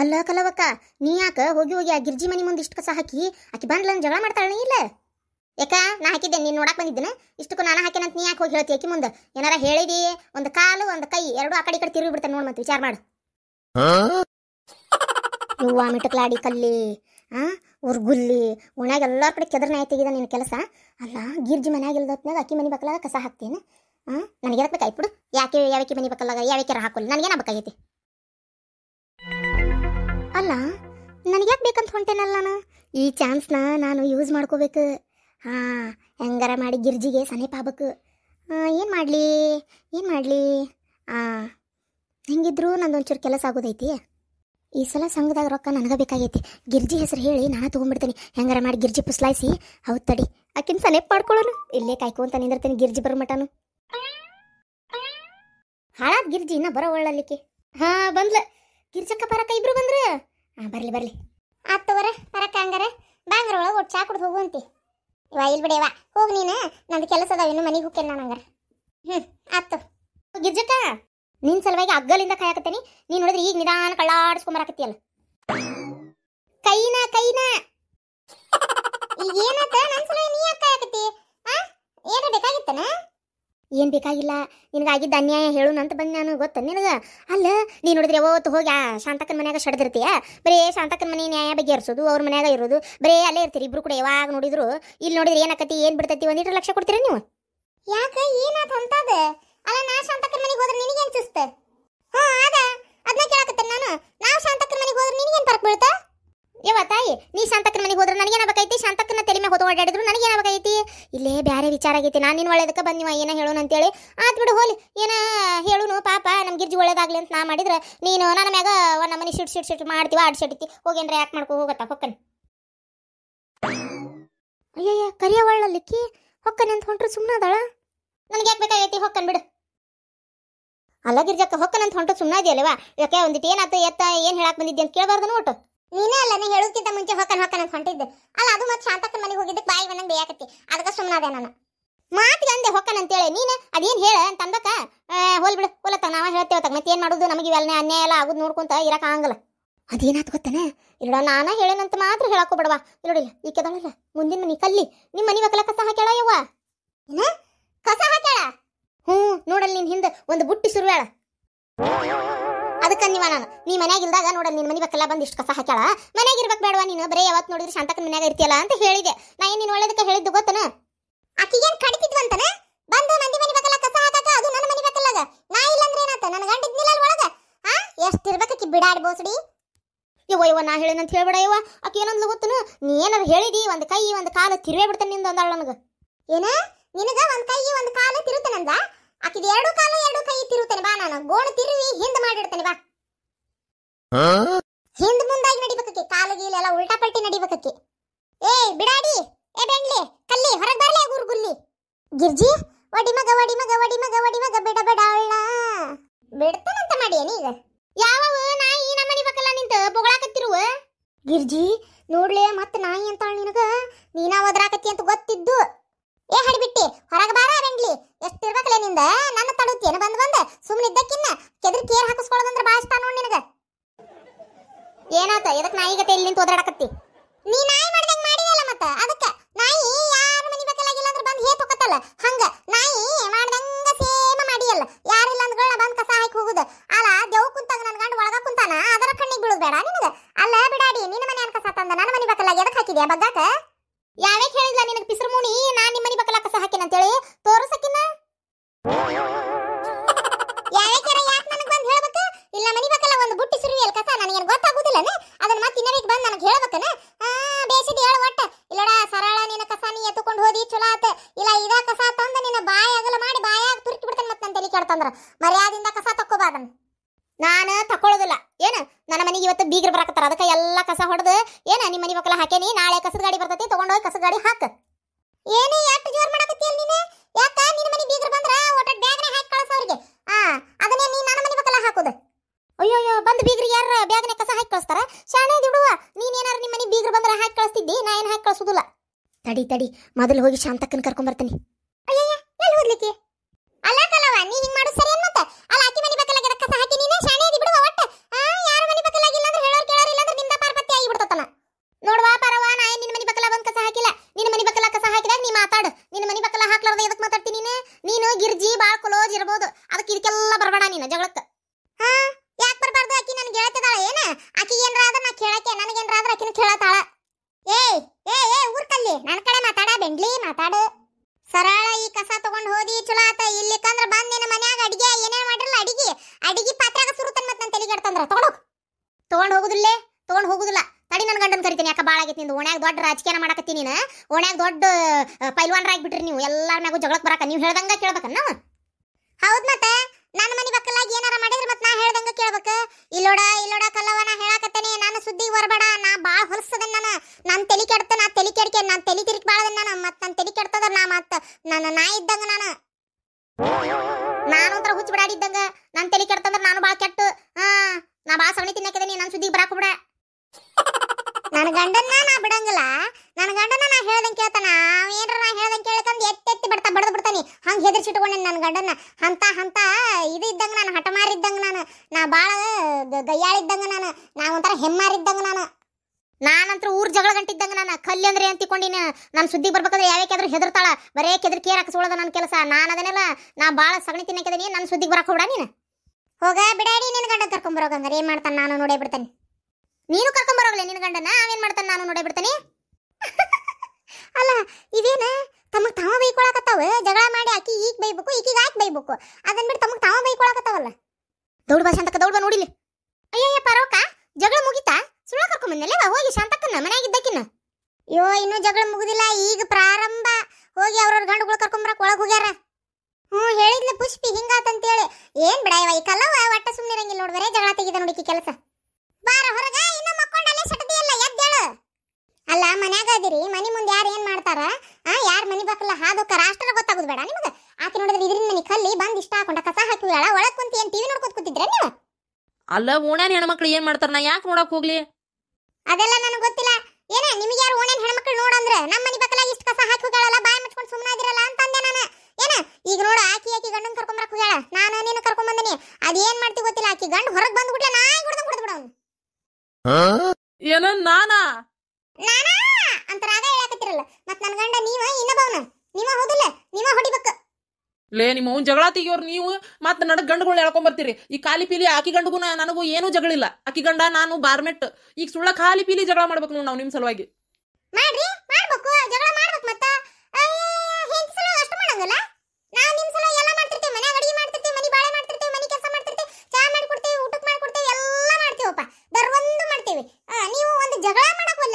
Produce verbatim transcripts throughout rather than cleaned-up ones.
ಅಲ್ಲ ಕಲವಕ್ಕ, ನೀ ಯಾಕೆ ಹೋಗಿ ಹೋಗಿ ಆ ಗಿರ್ಜಿ ಮನಿ ಮುಂದೆ ಇಷ್ಟು ಕಸ ಹಾಕಿ ಆಕಿ ಬಂದ್ಲಂದ್ ಜಗಳ ಮಾಡ್ತಾಳೆ? ಇಲ್ಲ ಯಾಕ ನಾ ಹಾಕಿದ್ದೆ, ನೀನು ನೋಡಕ್ ಬಂದಿದ್ದೇನೆ. ಇಷ್ಟಕ್ಕೂ ನಾನು ಹಾಕೇನಂತ ನೀ ಯಾಕೆ ಹೋಗಿ ಹೇಳ್ತಿ? ಆಕಿ ಮುಂದೆ ಏನಾರ ಹೇಳಿದಿ? ಒಂದು ಕಾಲು ಒಂದು ಕೈ ಎರಡು ಆ ಕಡೆ ಈ ಕಡೆ ತಿರುಗಿ ಬಿಡ್ತಾನೆ ನೋಡಿ, ಮತ್ತೆ ವಿಚಾರ ಮಾಡು. ಹೂವ ಮಿಟಕ್ಲಾಡಿ ಕಲ್ಲಿ ಆ ಉರ್ಗುಲ್ಲಿ ಒಣಾಗ ಎಲ್ಲ ಕಡೆ ಕೆದರ್ನ ಆಯ್ತು ತೆಗಿದ ನಿನ್ನ ಕೆಲಸ. ಅಲ್ಲ ಗಿರ್ಜಿ ಮನೆಯಾಗಿಲ್ದೊತ್ನಾಗ ಅಕ್ಕಿ ಮನಿ ಬಕ್ಕಲಾಗ ಕಸ ಹಾಕ್ತೇನೆ. ಆ ನನಗೆ ಅದಕ್ಕೆ ಕಾಯ್ಬಿಡು, ಯಾಕೆ ಯಾವಕ್ಕೆ ಮನಿ ಬಕ್ಕಲಾಗ ಯಾವಕ್ಕಾರ ಹಾಕೋಲ್ಲ, ನನಗೇನ ಬೇಕಾಗೈತಿ? ಅಲ್ಲ ನನಗೆ ಯಾಕೆ ಬೇಕಂತ ಹೊಂಟೇನಲ್ಲ ನಾನು, ಈ ಚಾನ್ಸ್ನ ನಾನು ಯೂಸ್ ಮಾಡ್ಕೋಬೇಕು. ಹಾಂ, ಹೆಂಗಾರ ಮಾಡಿ ಗಿರ್ಜಿಗೆ ಸನೇಪ ಆಗ್ಬೇಕು. ಏನು ಮಾಡಲಿ ಏನು ಮಾಡಲಿ? ಹಾಂ, ಹೆಂಗಿದ್ರು ನಂದೊಂಚೂರು ಕೆಲಸ ಆಗೋದೈತಿ. ಈ ಸಲ ಸಂಘದಾಗ ರೊಕ್ಕ ನನಗೆ ಬೇಕಾಗೈತಿ. ಗಿರ್ಜಿ ಹೆಸರು ಹೇಳಿ ನಾನು ತೊಗೊಂಡ್ಬಿಡ್ತೀನಿ. ಹೆಂಗಾರ ಮಾಡಿ ಗಿರ್ಜಿ ಪುಸ್ಲಾಯಿಸಿ ಹೌದು ತಡಿ ಆಕಿನ ಸನೇಪ ಮಾಡ್ಕೊಳ್ಳೋನು. ಇಲ್ಲೇ ಕಾಯ್ಕೊಂತ ನಿಂದಿರ್ತೀನಿ ಗಿರ್ಜಿ ಬರೋ ಮಟನು. ಹಾಳಾದ ಗಿರ್ಜಿ ಇನ್ನ ಬರೋ ಒಳ್ಳಲಿಕ್ಕೆ. ಹಾಂ, ಬಂದ್ಲ ಗಿರ್ಜಕ್ಕ ಪರಕ ಇಬ್ರು ಬಂದ್ರು. ಹಾಂ, ಬರಲಿ ಬರಲಿ ಆತವರ ಪರಕ. ಹಂಗಾರ ಬಾಂಗ್ರ ಒಳಗೆ ಒಟ್ಟು ಚಾ ಕುಡ್ದು ಹೋಗುವಂತೆ. ಇವ ಇಲ್ಲಿ ಬಿಡೇವಾ, ಹೋಗಿ ನೀನು, ನಂದು ಕೆಲಸ ಅದಾವ, ಇನ್ನು ಮನೆಗೆ ಹೋಗ್ತೇನೆ ನಾನು. ಹಂಗಾರ ಹ್ಞೂ ಆತು. ಗಿರ್ಜಕ್ಕ ನಿನ್ನ ಸಲುವಾಗಿ ಅಗ್ಗಲಿಂದ ಕಾಯಕತ್ತೇನಿ. ನೀನು ನೋಡಿದ್ರೆ ಈಗ ನಿಧಾನ ಕಳ್ಳಾಡ್ಸ್ಕೊಂಬರಾಕತ್ತಿಯಲ್ಲ. ಕೈನ ಕೈನ ಈಗ ಏನತ್ತ? ನನ್ನ ಸಲುವಾಗಿ ನೀ ಯಾಕೆ ಕಾಯಕತ್ತಿ? ಹಾಂ, ಏನೋ ಬೇಕಾಗಿತ್ತನ? ಏನು ಬೇಕಾಗಿಲ್ಲ, ನಿನಗಾಗಿದ್ದ ಅನ್ಯಾಯ ಹೇಳು ಅಂತ ಬಂದು ನಾನು. ಗೊತ್ತ ನಿನಗೆ? ಅಲ್ಲ, ನೀನು ನೋಡಿದ್ರೆ ಯಾವತ್ತು ಹೋಗಿ ಆ ಶಾಂತಕ್ಕನ ಮನೆಯಾಗ ಶಡ್ದಿರ್ತೀಯ. ಬರೀ ಶಾಂತಕ್ಕನ ಮನೆ ನ್ಯಾಯ ಬಗ್ಗೆ ಇರಿಸೋದು, ಅವ್ರ ಮನೆಯಾಗ ಇರೋದು, ಬರೀ ಅಲ್ಲೇ ಇರ್ತೀರಿ ಇಬ್ರು ಕೂಡ. ಯಾವಾಗ ನೋಡಿದ್ರು ಇಲ್ಲಿ ನೋಡಿದ್ರೆ ಏನಾಕತಿ ಏನು ಬಿಡ್ತೈತಿ? ಒಂದಿಟ್ಟು ಲಕ್ಷ ಕೊಡ್ತೀರಿ ನೀವು. ಯಾಕೆ ಏನಾತ ಅಂತದ? ಅಲ್ಲ, ನಾ ಶಾಂತಕ್ಕನ ಮನೆಗೆ ಹೋದ್ರೆ ನಿನಗೆ ಅನ್ಸುತ್ತೆ? ಹಾ, ಅದ ಅದನ್ನ ಕೇಳಕತ್ತೆ ನಾನು. ನಾವು ಶಾಂತಕ್ಕನ ಮನೆಗೆ ಹೋದ್ರೆ ನಿನಗೇನು ಪರಕ್ ಬೀಳ್ತಾ? ಯವ್ವ ತಾಯಿ, ನೀ ಶಾಂತಕ್ಕನ ಮನೆಗೆ ಹೋದ್ರೆ ನನಗೇನಾಗಬೇಕೈತಿ? ಶಾಂತಕ್ಕನ ತಲೆ ಮೇಲೆ ಹೋದ ಓಡಾಡಿದ್ರು ನನಗೇನಾಗಬೇಕೈತಿ? ಇಲ್ಲೇ ಬೇರೆ ವಿಚಾರ ಆಗೈತಿ. ನಾನು ನಿನ್ನ ಒಳ್ಳೇದಕ್ಕೆ ಬಂದು ನೀವು ಏನೋ ಹೇಳೋಣ ಅಂತೇಳಿ ಆತು ಬಿಡು. ಹೋಲಿ ಏನ ಹೇಳುನು, ಪಾಪ ನಮ್ಮ ಗಿರ್ಜಿ ಒಳ್ಳೇದಾಗಲಿ ಅಂತ ನಾ ಮಾಡಿದ್ರೆ ನೀನು ನನ್ನ ಮ್ಯಾಗ ಒಂದು ನಮ್ಮನೆ ಸಿಟ್ಟು ಸಿಟ್ಟು ಸಿಟ್ಟು ಮಾಡ್ತೀವ, ಆಡ್ ಸಿಡ್ತಿ ಹೋಗೇನ್ರ ಯಾಕೆ ಮಾಡ್ಕೊ ಹೋಗತ್ತಾ ಹೊಕ್ಕನ್. ಅಯ್ಯಯ್ಯ, ಕರಿಯ ಒಳ್ಳಲಿಕ್ಕಿ ಹೊಕ್ಕನೆ ಅಂತ ಹೊಂಟ್ರು ಸುಮ್ಮನೆ ಅದಾಳ. ನನಗೆ ಯಾಕೆ ಬೇಕಾಗೈತಿ? ಹೊಕ್ಕನ್ ಬಿಡು. ಅಲ್ಲ ಗಿರ್ಜಕ್ಕ, ಹೊಕ್ಕನಂತ ಹೊಂಟ್ರು ಸುಮ್ಮನೆ ಇದೆಯಲ್ವಾ? ಯಾಕೆ ಒಂದಿಟ್ಟು ಏನಾಯ್ತು ಎತ್ತ ಏನು ಹೇಳಕ್ಕೆ ಬಂದಿದ್ದೆ ಅಂತ ಕೇಳಬಾರ್ದನು ಒಟ್ಟು. ನೀನೇ ಅಲ್ಲ ನೀ ಹೇಳೋದಕ್ಕಿಂತ ಮುಂಚೆ ಹೊಕ್ಕನ್ ಹೊಕ್ಕನ್ ಅಂತ ಹೊಂಟಿದ್ದೆ ಅಲ್ಲ, ಅದು ಮತ್ತೆ ಶಾಂತಕ್ಕನ ಮನೆಗೆ ಹೋಗಿದ್ದಕ್ಕೆ ಬಾಯಿ ಬಂದಂಗೆ ಬೇಯಾಕತ್ತಿ, ಅದಕ್ಕೆ ಸುಮ್ಮನೆ ಅದೇ ನಾನು. ಮಾತಿಗೆ ಅಂದೆ ಹೊಕ್ಕನ್ ಅಂತೇಳಿ, ನೀನು ಅದೇನು ಹೇಳ ಅಂತ ಅಂದಕ್ಕ ಹೋಲ್ ಬಿಡು. ಹೋಲತ್ತ ನಾವ ಹೇಳ್ತೇವೆ ತಗ, ಮತ್ತೆ ಏನು ಮಾಡೋದು? ನಮಗೆ ಇವೆಲ್ಲ ಅನ್ಯಾಯ ಎಲ್ಲ ಆಗೋದು ನೋಡ್ಕೊಂತ ಇರಕ್ಕೆ ಆಗಲ್ಲ. ಅದೇನಾಯ್ತು ಗೊತ್ತೇನೆ? ಇಲ್ಲ ನಾನು ಹೇಳೇನಂತ ಮಾತ್ರ ಹೇಳಕ್ಕೂ ಬಿಡವಾ. ಇಲ್ಲೋಡಿಲ್ಲ ಈ ಕೆದಳಲ್ಲ ಮುಂದಿನ ಮನೆ ಕಲ್ಲಿ ನಿಮ್ಮ ಮನೆ ಒಕ್ಕಲ ಕಸ ಹಾಕ್ಯಾಳ. ಯವ್ವ ಏನ ಕಸ ಹಾಕ್ಯಾಳ? ಹ್ಞೂ ನೋಡಲ್ಲ, ನಿನ್ನ ಹಿಂದೆ ಒಂದು ಬುಟ್ಟಿ ಸುರುವೇಳ. ಅದಕ್ಕೆ ನೀವ ನಾನು ನೀ ಮನೆಯಾಗ ಇಲ್ದಾಗ ನೋಡಲ್ಲ ನಿನ್ನ ಮನೆ ಬಕ್ಕಲ್ಲ ಬಂದು ಇಷ್ಟು ಕಸ ಹಾಕ್ಯಾಳ. ಮನೆಯಾಗ ಇರ್ಬೇಕು ಬೇಡವಾ ನೀನು? ಬರೀ ಯಾವತ್ತು ನೋಡಿದ್ರೆ ಶಾಂತಕ್ಕನ ಮನೆಯಾಗ ಇರ್ತೀಯಲ್ಲ ಅಂತ ಹೇಳಿದೆ ನಾ. ಏನು ನೀನು ಒಳ್ಳೇದಕ್ಕೆ ಹೇಳಿದ್ದು ಗೊತ್ತನ? ಆಕಿಗೇನು ಕಡಿತಿದ್ವು ಅಂತಾನೆ ಬಂದು ಮಂದಿ ಮನೆ ಬಕ್ಕಲ್ಲ ಕಸ ಹಾಕಾಕ? ಅದು ನನ್ನ ಮನೆ ಬಕ್ಕಲ್ಲಾಗ ನಾ ಇಲ್ಲಂದ್ರೆ ಏನಾತ? ನನ್ನ ಗಂಡ ಇದ್ನಿಲ್ಲ ಅಲ್ಲಿ ಒಳಗೆ. ಆ ಎಷ್ಟು ಇರ್ಬೇಕಿ ಬಿಡಾಡ್ ಬೋಸಡಿ. ಯವ್ವ ಯವ್ವ, ನಾ ಹೇಳೇನಂತ ಹೇಳ್ಬೇಡ ಯವ್ವ. ಆಕೆ ಏನಂದ್ಲು ಗೊತ್ತನು? ನೀ ಏನಾರು ಹೇಳಿದಿ ಒಂದು ಕೈ ಒಂದು ಕಾಲು ತಿರುವೇ ಬಿಡ್ತಾನೆ ನಿಂದು ಅಂದಾಳು ನನಗೆ. ಏನ ನಿನಗೆ ಒಂದು ಕೈ ಒಂದು ಕಾಲು ತಿರುತಾನಂದ? ಆಕಿದ ಎರಡು ಕಾಲು ಎರಡು ಕೈ ತಿರುತ್ತೇನೆ ಬಾ, ನಾನು ಗೋಣು ತಿರುವಿ ಹಿಂದ್ ಮಾಡಿಡ್ತೇನೆ ಬಾ. ಹಿಂದ್ ಮುಂದಾಗಿ ನಡಿಬೇಕಕ್ಕೆ, ಕಾಲು ಗೀಲು ಎಲ್ಲ ಉಲ್ಟಾ ಪಲ್ಟಿ ನಡಿಬೇಕಕ್ಕೆ. ಏ ಬಿಡಾಡಿ, ಏ ಬೆಂಡ್ಲಿ ಕಲ್ಲಿ ಹೊರಗೆ ಬರಲೇ ಊರ್ಗುಲ್ಲಿ. ಗಿರ್ಜಿ ಒಡಿ ಮಗ ಒಡಿ ಮಗ ಒಡಿ ಮಗ ಒಡಿ ಮಗ ಬಿಡ ಬಿಡ ಅವಳ ಬಿಡ್ತಾನಂತ ಮಾಡಿಯೇನಿ ಈಗ? ಯಾವ ನಾಯಿ ನಮ್ಮ ಮನೆ ಬಕ್ಕಲ್ಲ ನಿಂತ ಬೊಗಳಾಕತ್ತಿರುವ? ಗಿರ್ಜಿ ನೋಡ್ಲೆ ಮತ್ತೆ ನಾಯಿ ಅಂತಾಳ ನಿನಗ, ನೀನಾ ಒದರಾಕತ್ತಿ ಅಂತ ಗೊತ್ತಿದ್ದು. ಏ ಹಡಿಬಿಟ್ಟಿ ಹೊರಗೆ ಬಾರ ಬೆಂಡ್ಲಿ. ಎಷ್ಟು ಇರ್ಬೇಕಲೇ ನಿಂದ? ನನ್ನ ತಡುತ್ತೇನು ಬಂದು ಬಂದು ಸುಮ್ಮನೆ ಇದ್ದಕ್ಕಿನ್ನ ಕೆದ್ರಿ ಕೇರ್ ಹಾಕಿಸ್ಕೊಳ್ಳೋದಂದ್ರೆ ಭಾಳ ಇಷ್ಟ ನೋಡಿ ನಿನಗೆ. ಏನಾತ ಇದಕ್ಕೆ ನಾಯಿ ಗತೆ ಇಲ್ಲಿ ನಿಂತು ಓದಾಡಕತ್ತಿ? ನೀ ನಾಯಿ ಮಾಡಿದಂಗೆ ಮಾಡಿದಲ್ಲ ಮತ್ತೆ. ಅದಕ್ಕೆ ನಾಯಿ ಯಾರು ಮನೆ ಬೇಕಾಗಿಲ್ಲ ಅಂದ್ರೆ ಬಂದು ಹೇಪ್ ಹೋಗತ್ತಲ್ಲ, ಹಂಗೆ ನಾಯಿ ಮಾಡ್ದಂಗೆ ಸೇಮ ಮಾಡಿಯಲ್ಲ. ಯಾರಿಲ್ಲ ಅಂದ್ಗಳ ಬಂದು ಕಸ ಹಾಕಿ ಹೋಗುದು. ಅಲ್ಲ ದೇವ್ ಕುಂತಾಗ ನನ್ನ ಗಂಡು ಒಳಗ ಕುಂತಾನ, ಅದರ ಕಣ್ಣಿಗೆ ಬೀಳುದು ಬೇಡ ನಿನಗೆ. ಅಲ್ಲ ಬಿಡಾಡಿ, ನಿನ್ನ ಮನೆ ಅನ್ ಕಸ ತಂದ ನನ್ನ ಮನೆ ಬೇಕಾಗಿ ಎದಕ್ಕೆ ಹಾಕಿದ್ಯಾ ಬಗ್ಗಾಕ? ಯಾವ್ಯಾಕೆ ಹೇಳಿಲ್ಲ ನಿನಗೆ ಪಿಸರು ಮೂಣಿ ನಾನು ನಿಮ್ಮ ಮನೆ ಬಕ್ಕಲ ಕಸ ಹಾಕಿನ ಅಂತೇಳಿ ತೋರಿಸಕಿನ? ಯಾವ್ಯಾಕೆ ಯಾಕೆ ನನಗೆ ಬಂದು ಹೇಳ್ಬೇಕು? ಇಲ್ಲ ಮನೆ ಬಕ್ಕಲ ಒಂದು ಬುಟ್ಟಿ ಸುರಿಯಲ್ಲ ಕಸ, ನನಗೇನು ಗೊತ್ತಾಗುದಿಲ್ಲನೆ? ಅದನ್ನ ಮತ್ತೆ ಇನ್ನರಿಗೆ ಬಂದು ನನಗೆ ಹೇಳ್ಬೇಕನೆ? ಬೇಸಿದ್ ಹೇಳು ಒಟ್ಟ. ಇಲ್ಲಡ ಸರಳ, ನಿನ್ನ ಕಸ ನೀ ಎತ್ತುಕೊಂಡು ಹೋದಿ ಚಲೋ ಆತ. ಇಲ್ಲ ಇದ ಕಸ ತಂದ ನಿನ್ನ ಬಾಯಿ ಅಗಲ ಮಾಡಿ ಬಾಯಾಗ ತುರ್ಕಿ ಬಿಡ್ತಾನೆ ಮತ್ತೆ ನನ್ನ ತಲೆ ಕೆಡ್ತಂದ್ರ. ಮರ್ಯಾದಿಂದ ಕಸ ತಕ್ಕೋಬಾದನ್ ನಾನು ತಕೊಳ್ಳೋದಿಲ್ಲ. ಏನು ನನ್ನ ಮನೆಗೆ ಇವತ್ತು ಬೀಗರು ಬರಾಕತ್ತಾರ, ಅದಕ್ಕೆ ಎಲ್ಲ ಕಸ ಹೊಡೆದು ಏನ ನಿಮ್ಮ ಮನೆ ಬಕ್ಕಲ ಹಾಕೇನಿ. ನಾಳೆ ಕಸದ ಗಾಡಿ ಬರ್ತೈತಿ, ತಗೊಂಡೋಗಿ ಕಸದ ಗಾಡಿ ಹಾಕ. ಏನೇ ಎಷ್ಟು ಜೋರು ಮಾಡಕತ್ತೀಯಲ್ಲ ನೀನು? ಯಾಕ ನಿನ್ನ ಮನೆ ಬೀಗರು ಬಂದ್ರ ಒಟ್ಟ ಬ್ಯಾಗ್ನೆ ಹಾಕಿ ಕಳಿಸೋ ಅವ್ರಿಗೆ? ಹಾ, ಅದನ್ನೇ ನೀ ನನ್ನ ಮನೆ ಬಕ್ಕಲ ಹಾಕೋದು? ಅಯ್ಯೋ ಅಯ್ಯೋ, ಬಂದು ಬೀಗರಿಗೆ ಯಾರ ಬ್ಯಾಗ್ನೆ ಕಸ ಹಾಕಿ ಕಳಿಸ್ತಾರ? ಶಾಣೆ ದುಡುವ ನೀನೇನಾರು ನಿಮ್ಮ ಮನೆ ಬೀಗರು ಬಂದ್ರೆ ಹಾಕಿ ಕಳಿಸ್ತಿದ್ದಿ, ನಾ ಏನು ಹಾಕಿ ಕಳಿಸೋದಿಲ್ಲ. ತಡಿ ತಡಿ, ಮೊದಲು ಹೋಗಿ ಶಾಂತಕ್ಕನ ಕರ್ಕೊಂಬರ್ತೀನಿ. ಅಯ್ಯಯ್ಯ, ಎಲ್ಲಿ ಹೋಗ್ಲಿಕ್ಕೆ? ಅಲ್ಲ ಕಲವ, ನೀ ಹಿಂಗೆ ಮಾಡೋದು ಸರಿ ಅನ್ಮತ್ತ? ಅಲ್ಲ ಆಕಿ ಮನೆ ಬಕ್ಕಲಾಗೆ ಕಸ ಹಾಕಿ ನೀನು ಶಾಣೆ ಬಿಡುವ ಒಟ್ಟ. ಯಾರ ಮನೆ ಬಕ್ಕಲಾಗಿಲ್ಲ ಅಂದ್ರೆ ಹೇಳೋರ್ಗೆ ಆಕಿಗೇನರಾದ ನಾ ಕೇಳಕ್ಕೆ ನನಗೇನರಾದ ಆಕಿನ ಕೇಳತಾಳ. ಏಯ್ ಏಯ್ ಏ ಊರ್ಕಲ್ಲಿ ನನ್ನ ಕಡೆ ಮಾತಾಡ ಬೆಂಡ್ಲಿ ಮಾತಾಡು. ಸರಳ ಈ ಕಸ ತಗೊಂಡ್ ಹೋದಿ ಚುಲಾ ಆತ, ಇಲ್ಲಿಕಂದ್ರ ಬಂದ್ ನಿನ್ನ ಮನ್ಯಾಗ ಅಡಿಗೆ ಏನೇನ್ ಮಾಡಿರಲ್ಲ ಅಡಿಗೆ ಅಡಿಗೆ ಪಾತ್ರೆಗ ಸುರುತನ್ ಮತ್ ನನ್ನ ತಲೆಗೆ ಅಡ್ತಂದ್ರ ತಗೊಂಡೋಗ್. ತಗೊಂಡ್ ಹೋಗುದಿಲ್ಲೇ ತಗೊಂಡ್ ಹೋಗುದಿಲ್ಲ ತಡಿ ನನ್ನ ಗಂಡನ್ ಕರಿತೀನಿ. ಯಾಕ ಬಾಳಾಗೈತಿ ನಿಂದು ಓಣ್ಯಾಗ ದೊಡ್ಡ ರಾಜಕೀಯನ ಮಾಡಾಕತ್ತೀನಿ ನೀನು. ಓಣ್ಯಾಗ ದೊಡ್ಡ ಪೈಲ್ವಾನರಾಗ್ಬಿಟ್ರಿ ನೀವು, ಎಲ್ಲಾರ ಮ್ಯಾಗೂ ಜಗಳಕ್ಕೆ ಬರಾಕ ನೀವು ಹೇಳ್ದಂಗ ಕೇಳ್ಬೇಕನ್ನ. ಹೌದ್ ಮತ್ತೆ ನನ್ನ ಮನಿ ಬಕ್ಕಲಾಗಿ ಏನಾರ ಮಾಡಿದ್ರೆ ಮತ್ತೆ ನಾ ಹೇಳ್ದಂಗ ಕೇಳ್ಬೇಕು. ಇಲ್ಲೋಡ ಇಲ್ಲೋಡ ಕಲ್ಲವನ ಹೇಳಾಕತ್ತೇನೆ ನಾನು ಸುದ್ದಿಗೆ ಬರಬೇಡ. ನಾ ಭಾಳ ಹೊಲಸದನ್ ನಾನು ನನ್ನ ತಲೆ ಕೆಡ್ತ ನಾ ತಲೆ ಕೆಡ್ಕೆ ನಾನು ತಲೆ ತಿರುಗಿ ಬಾಳದನ್ ನಾನು ಮತ್ತೆ ನನ್ನ ತಲೆ ಕೆಡ್ತದ ನಾ ಮತ್ತೆ ನನ್ನ ನಾ ಇದ್ದಂಗ ನಾನು ನಾನು ಒಂಥರ ಹುಚ್ಚು ಬಿಡಾಡಿದ್ದಂಗ ನನ್ನ ತಲೆ ಕೆಡ್ತಂದ್ರೆ ನಾನು ಭಾಳ ಕೆಟ್ಟು ಹಾ ನಾ ಭಾಳ ಸಗಣಿ ತಿನ್ನಕದೇನಿ ನನ್ನ ಸುದ್ದಿಗೆ ಬರಾಕು ಬಿಡ. ನನ್ನ ಗಂಡನ್ನ ನಾ ಬಿಡಂಗಿಲ್ಲ, ನನ್ನ ಗಂಡನ್ನ ನಾ ಹೇಳ್ದಂಗೆ ಕೇಳ್ತಾನ. ಅವೇನ್ರ ನಾ ಹೇಳ್ದಂಗೆ ಕೇಳ್ಕಂದು ಎತ್ತೆತ್ತಿ ಬಿಡ್ತಾ ಬಡದು ಬಿಡ್ತಾನೆ. ಹಂಗೆ ಹೆದರ್ಸಿಟ್ಕೊಂಡೇನಿ ನನ್ನ ಗಂಡನ್ನ. ಹಂತ ಹಂತ ಇದು ಇದ್ದಂಗೆ ನಾನು, ಹಠಮಾರಿದ್ದಂಗೆ ನಾನು, ನಾ ಭಾಳ ಗಯ್ಯಾಳಿದ್ದಂಗೆ ನಾನು, ನಾ ಒಂಥರ ಹೆಮ್ಮಾರಿದ್ದಂಗೆ ನಾನು, ನಾನಂತರೂ ಊರು ಜಗಳ ಗಂಟಿದ್ದಂಗೆ ನಾನು. ಕಲ್ಲಿ ಅಂದ್ರೆ ಏನು ತಿಕೊಂಡಿನ ನನ್ನ ಸುದ್ದಿಗೆ ಬರ್ಬೇಕಾದ್ರೆ ಯಾವ್ಯಾಕಾದ್ರೂ ಹೆದರ್ತಾಳ, ಬರೇ ಕೆದ್ರ ಕೇರ್ ಹಾಕಿಸ್ಕೊಳ್ಳೋದು ನನ್ನ ಕೆಲಸ. ನಾನು ಅದನ್ನೆಲ್ಲ ನಾ ಭಾಳ ಸಗಣಿ ತಿನ್ನಕಿದ್ದೀನಿ. ನನ್ನ ಸುದ್ದಿಗೆ ಬರಕ್ಕೆ ಹೋಗ್ಬಿಡ ನೀನು, ಹೋಗ ಬಿಡಾಡಿ. ನಿನ್ನ ಗಂಡ ಕರ್ಕೊಂಬರೋಗಂಗಾರೆ ಏನು ಮಾಡ್ತಾನೆ ನಾನು ನೋಡೇ ಬಿಡ್ತಾನೆ. ನೀನು ಕರ್ಕೊಂಬರೋಗ್ಲೆ ನಿನ್ನ ಗಂಡನ, ಅವೇನು ಮಾಡ್ತಾನೆ ನಾನು ನೋಡೇ ಬಿಡ್ತಾನೆ. ಅಲ್ಲ ಇವೇನ ತಮಗೆ ತಾವ ಬೈಕೊಳಕತ್ತಾವ, ಜಗಳ ಮಾಡಿ ಆಕಿ ಈಗ ಬೈಬೇಕು ಈಕೀಗ ಆಕಿ ಬೈಬೇಕು, ಅದನ್ನ ಬಿಟ್ಟು ತಮಗೆ ತಾವ ಬೈಕೊಳಕತ್ತಾವಲ್ಲ. ದೌಡ್ ಬಾ ಶಾಂತಕ್ಕ, ದೌಡ್ ಬಾ ನೋಡಿಲಿ. ಅಯ್ಯಯ್ಯ ಪರೋಕ ಜಗಳ ಮುಗಿತಾ? ಸುಳ್ಳ ಕರ್ಕೊಂಬಂದಲ್ಲೇವ ಹೋಗಿ ಶಾಂತಕ್ಕನ ಮನೆಯಾಗಿದ್ದಕ್ಕಿನ. ಅಯ್ಯೋ ಇನ್ನೂ ಜಗಳ ಮುಗುದಿಲ್ಲ, ಈಗ ಪ್ರಾರಂಭ. ಹೋಗಿ ಅವ್ರವ್ರ ಗಂಡುಗಳು ಕರ್ಕೊಂಬರಕ್ಕೆ ಒಳಗೆ ಹೋಗ್ಯಾರ. ಹ್ಞೂ ಹೇಳಿದ್ಲೆ ಪುಷ್ಪಿ ಹಿಂಗಾತಂತೇಳಿ. ಏನು ಬಿಡ ಇವ ಈ ಕಲ್ಲವ ಒಟ್ಟ ಸುಮ್ಮನೆ ಇರಂಗಿಲ್ಲ ನೋಡ್ಬರೇ ಜಗಳ ತೆಗಿದ ನೋಡಿಕಿ ಕೆಲಸ. ಬಾರ ಹೊರಗೆ, ಇನ್ನೂ ಮಕ್ಕೊಂಡಲ್ಲೇ ಸಟದಿಯಲ್ಲ ಎದ್ದೇಳು. ಅಲ್ಲ ಮನ್ಯಾಗ ಅದಿರಿ, ಮನೆ ಮುಂದೆ ಯಾರು ಏನು ಮಾಡ್ತಾರ ಆ ಯಾರು ಮನೆ ಬಾಕಲ್ಲ ಹಾದೋಕ ರಾಷ್ಟ್ರ ಗೊತ್ತಾಗೋದು ಬೇಡ ನಿಮಗೆ. ಆಕೆ ನೋಡಿದ್ರೆ ಇದರಿಂದ ಮನೆ ಕಲ್ಲಿ ಬಂದು ಇಷ್ಟ ಹಾಕೊಂಡ ಕಸ ಹಾಕಿವಳ ಒಳಗೆ ಕುಂತ ಏನು ಟಿವಿ ನೋಡ್ಕೊತ ಕೂತಿದ್ರೆ ನೀವು. ಅಲ್ಲ ಓಣ್ಯಾನ ಹೆಣ್ಮಕ್ಳು ಏನು ಮಾಡ್ತಾರ ನಾ ಯಾಕೆ ನೋಡಕ್ಕೆ ಹೋಗ್ಲಿ? ಅದೆಲ್ಲ ನನಗೆ ಗೊತ್ತಿಲ್ಲ. ಏನೇ ನಿಮಗೆ ಯಾರು ಓಣ್ಯಾನ ಹೆಣ್ಮಕ್ಳು ನೋಡಂದ್ರೆ ನಮ್ಮ ಮನೆ ಬಾಕಲಾಗಿ ಇಷ್ಟು ಕಸ ಹಾಕಿವಳಲ್ಲ ಬಾಯಿ ಮುಚ್ಕೊಂಡು ಸುಮ್ಮನೆ ಇದಿರಲ್ಲ ಅಂತ ಅಂದೆ ನಾನು. ಏನ ಈಗ ನೋಡು ಆಕಿ ಆಕಿ ಗಂಡನ ಕರ್ಕೊಂಬರಕ್ಕೆ ಹೋಗ್ಯಾಳ, ನಾನು ನೀನು ಕರ್ಕೊಂಬಂದಿನಿ. ಅದೇನು ಮಾಡ್ತೀವಿ ಗೊತ್ತಿಲ್ಲ, ಆಕಿ ಗಂಡು ಹೊರಗೆ ಬಂದ್ಬಿಟ್ಲೆ ನಾಯಿ ಹೊಡೆದು ಕುಡ್ದು ಬಿಡೋನು. ಏನ ನಾನಾ ನಾನಾ ಅಂತ ರಾಗ ಹೇಳಕತ್ತಿರಲ್ಲ ಮತ್ ನನ್ನ ಗಂಡ ನೀವ ಇನ್ನೊಬ್ಬವನ ನೀವ ಹೋದಿಲ್ಲ ನೀವ ಹೊಡಿಬೇಕು ಲೇ. ನಿಮ್ಮ ಅವ್ನ ಜಗಳ ತೆಗಿಯೋರು ನೀವು, ಮತ್ತೆ ನಡಕ್ ಗಂಡುಗಳು ಹೇಳ್ಕೊಂಬರ್ತೀರಿ. ಈ ಖಾಲಿ ಪೀಲಿ ಆಕಿ ಗಂಡಗೂ ನನಗೂ ಏನೂ ಜಗಳಿಲ್ಲ. ಆಕಿ ಗಂಡ ನಾನು ಬಾರ್ಮೆಟ್. ಈಗ ಸುಳ್ಳ ಖಾಲಿ ಪೀಲಿ ಜಗಳ ಮಾಡ್ಬೇಕು ನೋಡಿ ನಾವು ನಿಮ್ಮ ಸಲುವಾಗಿ. ಮಾಡ್ರಿ ಮಾಡ್ಬೇಕು, ಜಗಳ ಮಾಡ್ಬೇಕು. ಮತ್ತ ಹೆಂಡತಿ ಸಲ ಅಷ್ಟು ಮಾಡಂಗಲ್ಲ ನಾವು ನಿಮ್ಮ ಸಲ ಎಲ್ಲ ಮಾಡ್ತಿರ್ತೀವಿ. ಮನೆ ಅಡಿಗೆ ಮಾಡ್ತಿರ್ತೀವಿ, ಮನೆ ಬಾಳೆ ಮಾಡ್ತಿರ್ತೀವಿ, ಮನೆ ಕೆಲಸ ಮಾಡ್ತಿರ್ತೀವಿ, ಚಾ ಮಾಡಿಕೊಡ್ತೀವಿ, ಊಟಕ್ಕೆ ಮಾಡಿಕೊಡ್ತೀವಿ, ಎಲ್ಲ ಮಾಡ್ತೀವಪ್ಪ. ದರ್ ಒಂದು ಮಾಡ್ತೀವಿ. ನೀವು ಒಂದು ಜಗಳ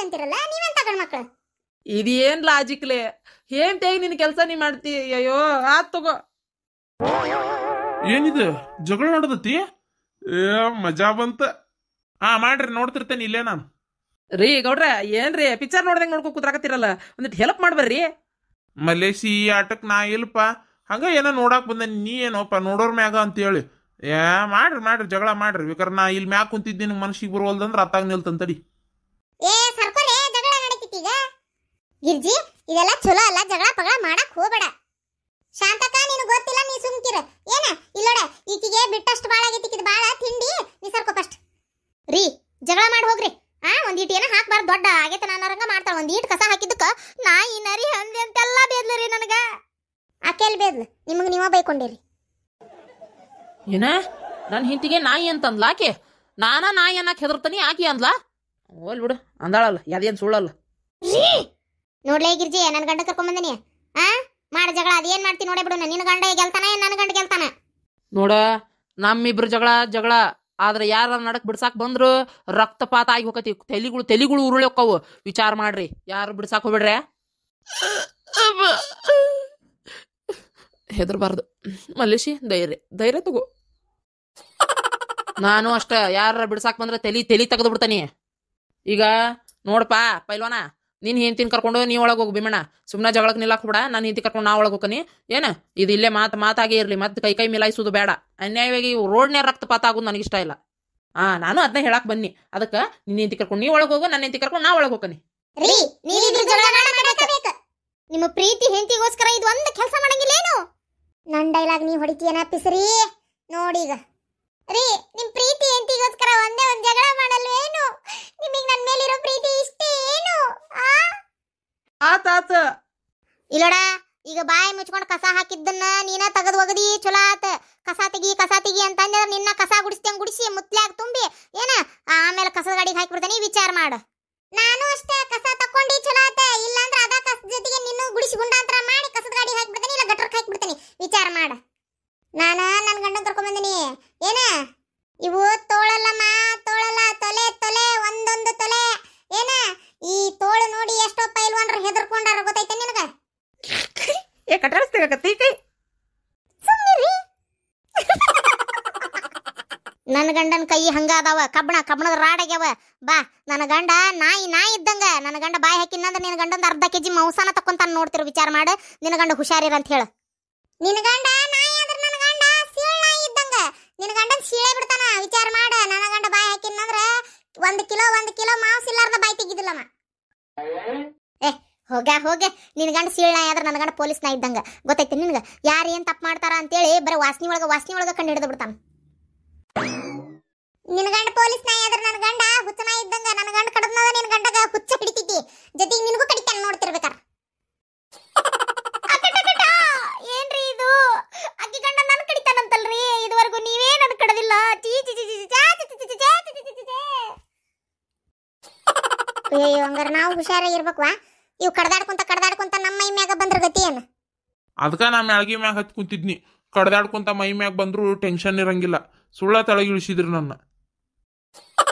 ಅಂತಿರಲ್ಲ ನೀವೆಂತ ಗಂಡ್ಮಕ್ಳು? ಇದೇನ್ ಲಾಜಿಕ್ಲೆ ಏನ್ ತೇಗಿ ನಿನ್ ಕೆಲಸ ನೀ ಮಾಡ್ತಿ. ಅಯ್ಯೋ ಆತ್ ತಗೋ. ಏನಿದು ಜಗಳ ನೋಡದತಿ? ಏ ಮಜಾ ಬಂತ. ಹಾ ಮಾಡ್ರಿ ನೋಡ್ತಿರ್ತೇನೆ ಇಲ್ಲೇ ನಾನು. ರೀ ಗೌಡ್ರ ಏನ್ರಿ ಪಿಕ್ಚರ್ ನೋಡ್ದಂಗ ನೋಡ್ಕೊ ಕೂತ್ರಾಕತ್ತಿರಲ್ಲ, ಒಂದಿಟ್ಟು ಹೆಲ್ಪ್ ಮಾಡ್ಬರ್ರಿ. ಮಲೇಸಿ ಆಟಕ್ ನಾ ಇಲ್ಪ ಹಂಗ ಏನೋ ನೋಡಾಕ್ ಬಂದ, ನೀ ಏನೋಪ್ಪ ನೋಡೋರ್ ಮ್ಯಾಗ ಅಂತೇಳಿ. ಏ ಮಾಡ್ರಿ ಮಾಡ್ರಿ ಜಗಳ ಮಾಡ್ರಿ, ಬೇಕಾರೆ ನಾ ಇಲ್ಲಿ ಮ್ಯಾಗ ಕುಂತಿದ್ದೀನಿ ಮನ್ಸಿಗೆ ಬರುವಲ್ದಂದ್ರ ಅತ್ತಾಗ ನಿಲ್ತಂತಡಿ. ಏ ಸರ್ಕೋರೆ ಜಗಳ ನಡೀತಿತ್ತೀಗ ಗಿರ್ಜಿ, ಇದೆಲ್ಲ ಚಲೋ ಅಲ್ಲ, ಜಗಳ ಪಗಳ ಮಾಡಕ್ ಹೋಗಬೇಡ. ಶಾಂತಕ್ಕ ನೀನು ಗೊತ್ತಿಲ್ಲ ನೀ ಸುಮ್ಕಿರ. ಏನ ಇಲ್ಲೋಡ ಈಕಿಗೆ ಬಿಟ್ಟಷ್ಟು ಬಾಳ ಆಗಿತ್ತಿಕ್ಕಿದ ಬಾಳ ತಿಂಡಿ ನೀ ಸರ್ಕೋ ಫಸ್ಟ್. ರೀ ಜಗಳ ಮಾಡಿ ಹೋಗ್ರಿ. ಆ ಒಂದೀಟ್ ಏನೋ ಹಾಕ್ಬಾರ್ದು ದೊಡ್ಡ ಆಗೈತೆ ನಾನೋರಂಗ ಮಾಡ್ತಾಳ. ಒಂದೀಟ್ ಕಸ ಹಾಕಿದ್ದಕ್ಕ ನಾಯಿ ನರಿ ಹಂದಿ ಅಂತೆಲ್ಲ ಬೇದ್ಲು ರೀ ನನಗ. ಆಕೆಲ್ ಬೇದ್ಲು ನಿಮಗೆ ನೀವ ಬೈಕೊಂಡಿರಿ. ಏನ ನನ್ನ ಹಿಂತಿಗೆ ನಾಯಿ ಅಂತಂದ್ಲ ಆಕೆ? ನಾನಾ ನಾಯಿ ಅನ್ನಕ್ ಹೆದರ್ತಾನಿ ಆಕಿ ಅಂದ್ಲಾ? ಹೋಲ್ ಬಿಡು ಅಂದಾಳಲ್ಲ, ಯಾವ್ದೇನು ಸುಳ್ಳಲ್ಲ. ನೋಡ್ಲೇ ಗಿರ್ಜಿ ನನ್ನ ಗಂಡ ಕರ್ಕೊಂಬಂದಿನಿ ಆ ಮಾಡ ಜಗಳ ಅದೇನ್ ಮಾಡ್ತೀನಿ ನೋಡೇ ಬಿಡು. ನಿನ್ನ ಗಂಡ ಗೆಲ್ತಾನೆ ನನ್ನ ಗಂಡ ಗೆಲ್ತಾನೆ ನೋಡ. ನಮ್ಮಿಬ್ರು ಜಗಳ ಜಗಳ ಆದ್ರೆ ಯಾರ ನಡಕ್ ಬಿಡ್ಸಾಕ್ ಬಂದ್ರು ರಕ್ತಪಾತ ಆಗಿ ಹೋಗತಿ, ತೆಲಿಗಳು ತೆಲಿಗಳು ಉರುಳಿ ಹೋಕ್ಕವು. ವಿಚಾರ ಮಾಡ್ರಿ, ಯಾರು ಬಿಡ್ಸಾಕ್ ಹೋಗ್ಬಿಡ್ರೆ, ಹೆದರ್ಬಾರ್ದು. ಮಲ್ಲೇಶಿ ಧೈರ್ಯ ಧೈರ್ಯ ತಗೋ. ನಾನು ಅಷ್ಟ ಯಾರ ಬಿಡ್ಸಾಕ್ ಬಂದ್ರೆ ತೆಲಿ ತೆಲಿ ತೆಗೆದು ಬಿಡ್ತಾನೆ. ಈಗ ನೋಡಪ್ಪ ಪೈಲ್ವಾನ, ನೀನು ಹೆಂಡ್ತಿನ ಕರ್ಕೊಂಡು ನೀವು ಒಳಗೆ ಹೋಗಿ ಭೀಮಣ್ಣ. ಸುಮ್ಮನೆ ಜಗಳಕ್ಕೆ ನಿಲ್ಲಾಕ್ ಬಿಡ, ನಾನು ಹೆಂಡ್ತಿ ಕರ್ಕೊಂಡು ನಾ ಒಳಗೆ ಹೋಗ್ಕನಿ. ಏನು ಇದು ಇಲ್ಲೇ ಮಾತು ಮಾತಾಗೇ ಇರಲಿ, ಮತ್ತೆ ಕೈ ಕೈ ಮಿಲಾಯಿಸೋದು ಬೇಡ. ಅನ್ಯಾಯವಾಗಿ ರೋಡ್ನೇ ರಕ್ತಪಾತ ಆಗೋದು ನನಗಿಷ್ಟ ಇಲ್ಲ. ಹಾಂ ನಾನು ಅದನ್ನ ಹೇಳಕ್ಕೆ ಬನ್ನಿ. ಅದಕ್ಕೆ ನಿನ್ನ ಹೆಂಡ್ತಿ ಕರ್ಕೊಂಡು ನೀವು ಒಳಗೆ ಹೋಗು, ನನ್ನ ಹೆಂಡ್ತಿ ಕರ್ಕೊಂಡು ನಾ ಒಳಗೆ ಹೋಗ್ಕನಿ. ನಿಮ್ಮ ಪ್ರೀತಿ ಹೆಂಡ್ತಿಗೋಸ್ಕರ ಇದು ಒಂದು ಕೆಲಸ ಮಾಡಂಗಿಲ್ಲೇನು? ನನ್ನ ಡೈಲಾಗ್ ನೀ ಹೊಡಿತೀಯನ ಪಿಸರಿ ನೋಡೀಗ. ರೀ ನಿಮ್ಮ ಪ್ರೀತಿ ಹೆಂಡ್ತಿಗೋಸ್ಕರ ಒಂದೇ ಒಂದು ಜಗಳ ಮಾಡಲ್ವೇನು? ನಿಮಗೆ ನನ್ನ ಮೇಲಿರೋ ಪ್ರೀತಿ ಇಷ್ಟೇ ಏನು? ಆತಾತ ಇಲ್ಲೋಡ ಈಗ ಬಾಯಿ ಮುಚ್ಕೊಂಡು ಕಸ ಹಾಕಿದ್ದನ್ನ ನೀನ ತೆಗೆದು ಒಗದಿ ಚಲೋ ಆತ. ಕಸ ತೆಗಿ ಕಸ ತೆಗಿ ಅಂತಂದ್ರೆ ನಿನ್ನ ಕಸ ಗುಡಿಸ್ದಂಗೆ ಗುಡಿಸಿ ಮುತ್ಲಾಗ ತುಂಬಿ ಏನ ಆಮೇಲೆ ಅಂಗಡಿಗೆ ಹಾಕಿ ಬಿಡ್ತಾನೆ ವಿಚಾರ ಮಾಡು. ನಾನು ಅಷ್ಟೇ ಕಸ ತಕೊಂಡಿ ಚಲೋ ಆತೆ ಇಲ್ಲ ಅಂದ್ರೆ ಅದ ಕಸ ಜೊತೆಗೆ ನಿನ್ನ ಗುಡಿಸಿ ಗುಂಡಾಂತರ ಮಾಡಿ ಕಸದ ಗಾಡಿ ಹಾಕಿ ಬಿಡ್ತಾನೆ ಇಲ್ಲ ಗಟರ್ ಹಾಕಿ ಬಿಡ್ತಾನೆ ವಿಚಾರ ಮಾಡು. ನಾನು ನನ್ನ ಗಂಡನ ಕರ್ಕೊಂಡು ಬಂದಿನಿ ಏನ ಇವು ತೋಳಲ್ಲಮ್ಮ ತೋಳಲ್ಲ ತೊಲೆ ತೊಲೆ ಒಂದೊಂದು ತೊಲೆ ಏನ ಈ ತೋಳು ನೋಡಿ ಎಷ್ಟೋ ಪೈಲ್ವಾನರು ಹೆದರ್ಕೊಂಡಾರ ಗೊತ್ತೈತೆ ನಿನಗ ಏ ಕಟರಸ್ತಗಕತ್ತಿ ಕೈ ಸುಮ್ಮನೆ ನನ್ನ ಗಂಡನ ಕೈ ಹಂಗಾದವ ಕಬ್ಬಣ ಕಬ್ಬಣದ ರಾಡಾಗ್ಯಾವ ಬಾ ನನ್ನ ಗಂಡ ನಾಯಿ ನಾಯಿ ಇದ್ದಂಗ ನನ್ನ ಗಂಡ ಬಾಯಿ ಹಾಕಿನಂದ್ರೆ ನಿನ್ನ ಗಂಡಂದ ಅರ್ಧ ಕೆಜಿ ಮಾಂಸನ ತಕೊಂತಾನ ನೋಡ್ತಿರ ವಿಚಾರ ಮಾಡು ನಿನ್ನ ಗಂಡ ಹುಷಾರಿರ ಅಂತ ಹೇಳು ನಿನ್ನ ಗಂಡ ನಾಯಿ ಅಂದ್ರೆ ನನ್ನ ಗಂಡ ಸೀಳ್ ನಾಯಿ ಇದ್ದಂಗ ನಿನ್ನ ಗಂಡನ ಸೀಳೇ ಬಿಡ್ತಾನ ವಿಚಾರ ಮಾಡು ನನ್ನ ಗಂಡ ಬಾಯಿ ಹಾಕಿನಂದ್ರೆ ಒಂದು ಕಿಲೋ ಒಂದು ಕಿಲೋ ಮಾಂಸ ಇಲ್ಲಾರ್ದ ಬಾಯಿ ತೆಗಿದಿಲ್ಲಮ್ಮ ಏ ಹೋಗ ಹೋಗೆ ನಿನ್ನ ಗಂಡ ಸೀಳ್ ನಾಯಿ ಆದ್ರೆ ನನ್ನ ಗಂಡ ಪೊಲೀಸ್ ನಾಯಿ ಇದ್ದಂಗ ಗೊತ್ತೈತೆ ನಿನಗೆ ಯಾರು ಏನು ತಪ್ಪು ಮಾಡ್ತಾರ ಅಂತೇಳಿ ಬರೀ ವಾಸನೆ ಒಳಗೆ ವಾಸನೆ ಒಳಗೆ ಕಂಡು ಹಿಡಿದು ಬಿಡ್ತಾನೆ ನಿನ್ನ ಗಂಡ ಪೊಲೀಸ್ ನಾಯಿ ಆದ್ರೆ ನನ್ನ ಗಂಡ ಹುಚ್ಚ ನಾಯಿ ಇದ್ದಂಗ ನನ್ನ ಗಂಡ ಕಡದ್ನದ ನಿನ್ನ ಗಂಡಗ ಹುಚ್ಚ ಹಿಡಿತಿದ್ದಿ ಜೊತೆಗೆ ನಿನಗೂ ಕಡಿತಾನೆ ನೋಡ್ತಿರ್ಬೇಕಾರ ಏನ್ರಿ ಇದು ಅಕ್ಕಿ ಗಂಡ ನನ್ನ ಕಡಿತಾನಂತಲ್ರಿ ಇದುವರೆಗೂ ನೀವೇ ನನ್ನ ಕಡದಿಲ್ಲ ಚೀ ಚಿ ಚಿ ಚಿ ಚಾ ಚಿ ಚಿ ಚಿ ಚಾ ಚಿ ಚಿ ಚಿ ಚಿ ಅಯ್ಯೋ ಹಂಗಾರೆ ನಾವು ಹುಷಾರಾಗಿರ್ಬೇಕವಾ ಇವು ಕಡ್ದಾಡ್ಕೊಂತ ಕಡ್ದಾಡ್ಕೊಂತ ನಮ್ಮ ಮೈ ಮ್ಯಾಗ ಬಂದ್ರ ಗತಿ ಏನು ಅದಕ್ಕ ನಾ ಮ್ಯಾಳ್ಗಿ ಮ್ಯಾಗ ಹತ್ ಕುಂತಿದ್ನಿ ಕಡ್ದಾಡ್ಕೊಂತ ಮೈ ಮ್ಯಾಗ ಬಂದ್ರು ಟೆನ್ಷನ್ ಇರಂಗಿಲ್ಲ ಸುಳ್ಳ ತಳಗಿಳಿಸಿದ್ರು ನನ್ನ